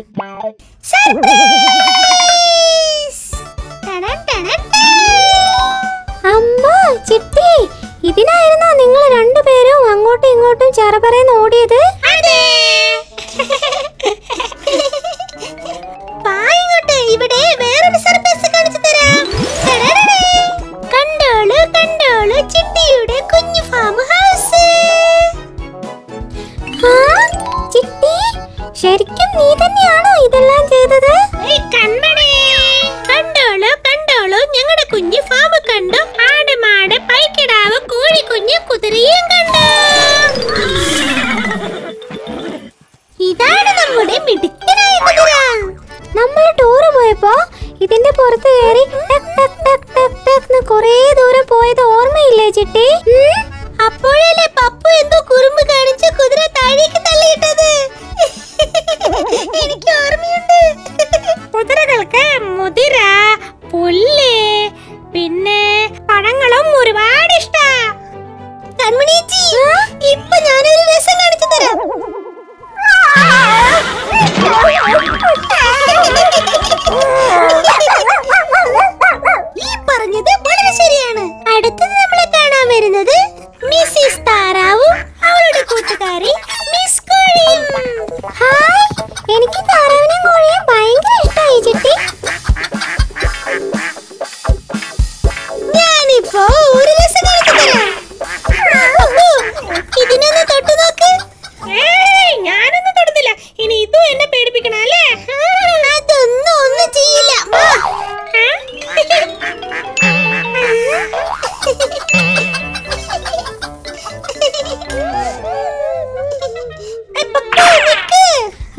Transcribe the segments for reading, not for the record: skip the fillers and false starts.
Surprise! Amma, Chitti, ഇതിനായിരുന്നോ നിങ്ങൾ രണ്ടുപേരും അങ്ങോട്ടും ഇങ്ങോട്ടും ചറപറയെന്ന് ഓടിയത്? അതെ. പാ ഇങ്ങോട്ട് ഇവിടെ വേറൊരു സർപ്രൈസ് കാണിച്ചു തരാം. കണ്ടോളൂ കണ്ടോളൂ ചിട്ടിയുടെ കുഞ്ഞു ഫാം ഹൗസ്. ആ ചിട്ടി, ശരിക്കും നീ തന്നെയാണോ ഇതെല്ലാം ചെയ്തത്? ഏയ് കൺമണി, കണ്ടോളൂ കണ്ടോളൂ ഞങ്ങളുടെ കുഞ്ഞു ഫാം കണ്ടോ? നമ്മൾ ടൂറ് പോയപ്പോ ഇതിന്റെ പുറത്ത് കയറി കൊറേ ദൂരം പോയത് ഓർമ്മയില്ലേ ചിട്ടി? അപ്പോഴല്ലേ പപ്പു എന്തോ കുറുമ്പ് കാണിച്ച് കുതിര താഴേക്ക് തള്ളിയിട്ടത്? എനിക്ക് ഓർമ്മയുണ്ട്. കുതിരകൾക്ക് മുതിര, പുല്ല്, പിന്നെ പഴങ്ങളും ഒരുപാട് ഇഷ്ട. ഇപ്പൊ ഞാനൊരു രസം കാണിച്ചു തരാം. ഈ പറഞ്ഞത് വളരെ ശരിയാണ്. അടുത്തത് നമ്മളെ കാണാൻ വരുന്നത് മിസിസ് താറാവും അവരുടെ കൂട്ടുകാരി മിസ് കോഴിയും. ഹായ്, എനിക്ക് താറാവിനെ കോഴിയും ഭയങ്കര ഇഷ്ടമായി ചിട്ടി. ഞാനിപ്പോ ഒരു രസം കാണിച്ചു തരാം. ഇതിനൊന്ന് തൊട്ടു നോക്ക്. ഞാനൊന്നും തൊടുന്നില്ല. ഇനി ഇതും എന്നെ പേടിപ്പിക്കണം അല്ലേ? അതൊന്നും ഒന്നും ചെയ്യില്ല.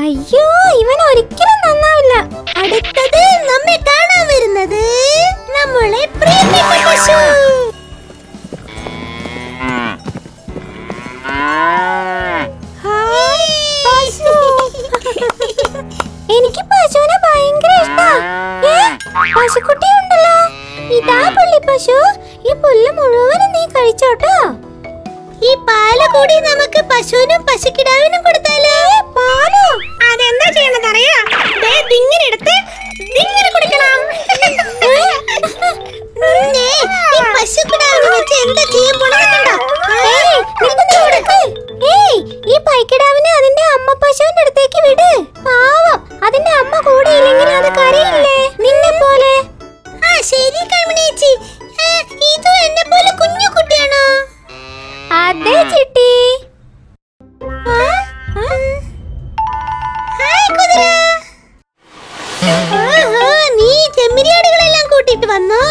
അയ്യോ, ഇവൻ ഒരിക്കലും നന്നാവില്ല. അടുത്തത് നമ്മെ കാണാൻ വരുന്നത് നമ്മളെ പ്രിയപ്പെട്ട പശു. എനിക്ക് പശുവിനെ ഭയങ്കര ഇഷ്ടമാണ്. പശുക്കുട്ടി ഉണ്ടല്ലോ, ഇതാ പുള്ളി പശു. ഈ പുല്ല് മുഴുവനും നീ കഴിച്ചോട്ടോ. ഈ പാല് കൂടി നമുക്ക് പശുവിനും പശുക്കിടാവിനും കൊടുത്താലേ? പാലോ? അതെന്താ ചെയ്യണതറിയോ? എടുത്ത് കുടിക്കണം. പശുക്കിടാവിനെ വെച്ച് എന്താ ചെയ്യാൻ പോണോ? ഈ പൈക്കിടാവിനെ അതിന്റെ അമ്മ പശുവിന്റെ അടുത്തേക്ക് വിട്. പാവം, അതിന്റെ അമ്മ കൂടെ ഇല്ലെങ്കിൽ അത് കരയില്ലേ നിന്നെ പോലെ. ആ ശരി കമനേച്ചി, ഇതും എന്നെ പോലെ കുഞ്ഞു കുട്ടിയാണോ? അതെ ചിട്ടി. നീ ചെമ്മിരിയാടുകളെല്ലാം കൂട്ടിട്ട് വന്നോ?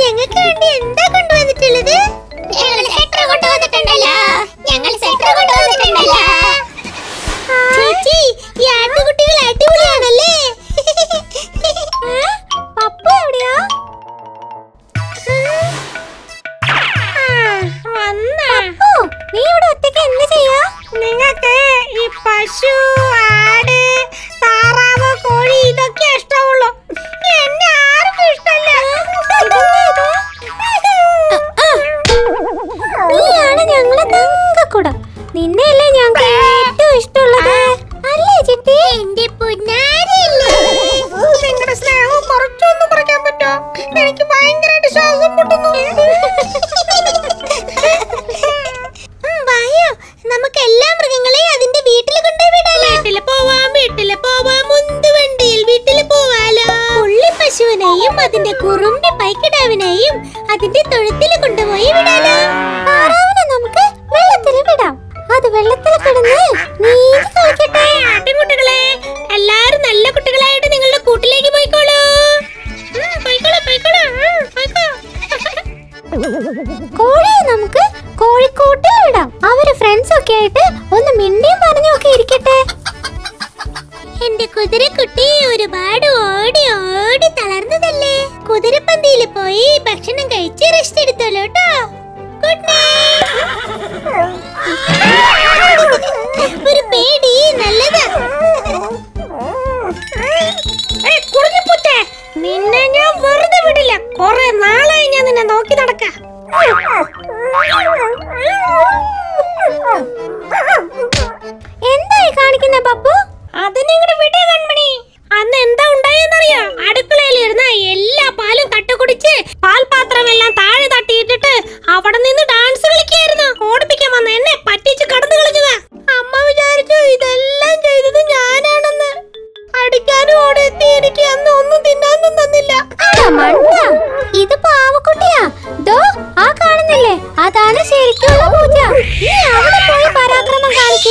ഞങ്ങൾക്ക് വേണ്ടി എന്താ കൊണ്ടുവന്നിട്ടുള്ളത്? അടിപൊളിയാണല്ലേ? പപ്പു എവിടെയാ? നീ ഇവിടെ ഒറ്റയ്ക്ക് എന്ത് ചെയ്യാ? നിങ്ങൾക്ക് ഈ പശു, ആട്, താറാവ്, കോഴി ഇതൊക്കെ ഇഷ്ടമുള്ളൂ. എന്നെ ആർക്കും ഇഷ്ടമല്ല. നീയാണ് ഞങ്ങളെ തങ്കക്കുടം. നിന്നെയല്ലേ ഞങ്ങൾക്ക് ഏറ്റവും ഇഷ്ടമുള്ളത് അല്ലേ ചിട്ടി? എന്റെ പൊന്നാരില്ലേ, നിങ്ങളുടെ സ്നേഹം കുറച്ചൊന്നും കുറയ്ക്കാൻ പറ്റോ? എനിക്ക് ഭയങ്കരമായിട്ട് ശ്വാസം മുട്ടുന്നു. നമുക്ക് എല്ലാ മൃഗങ്ങളെയും അതിന്റെ വീട്ടിൽ കൊണ്ടുപോയി വീട്ടില് പോവാം മുന്തുവണ്ടിയിൽ വീട്ടില് പോവാലോ. പുള്ളി പശുവിനെയും അതിന്റെ കുറുമ്പി പൈക്കിടാവിനെയും അതിന്റെ തൊഴുത്തിൽ കൊണ്ടുപോയി വിടാലോ. താറാവിനെ നമുക്ക് വെള്ളത്തിൽ വിടാം. അത് വെള്ളത്തിൽ കിടന്ന് നീന്തി കളിക്കട്ടെ. ആട്ടിൻകുട്ടികളെ, എല്ലാരും നല്ല കുട്ടികളായിട്ട് നിങ്ങളുടെ കൂട്ടിലേക്ക് പോയിക്കോളൂ. കോഴിയെ നമുക്ക് കോഴിക്കൂട്ടിൽ വിടാം. അവര് ഫ്രണ്ട്സ് ഒക്കെ ആയിട്ട് ഒന്ന് മിണ്ടിയും പറഞ്ഞൊക്കെ ഇരിക്കട്ടെ. എന്റെ കുതിരക്കുട്ടി ഒരുപാട് ഓടി ഓടി തളർന്നതല്ലേ? കുതിരപ്പന്തിയിൽ പോയി ഭക്ഷണം കഴിച്ച് റെസ്റ്റ് എടുത്തോളൂ കേട്ടോ. Good night. ഒരു പേടി നല്ലതാ. നിന്നെ ഞാൻ വെറുതെ വിടില്ല. കൊറേ നാളായി ഞാൻ നിന്നെ നോക്കി നടക്കാം.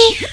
Chitti.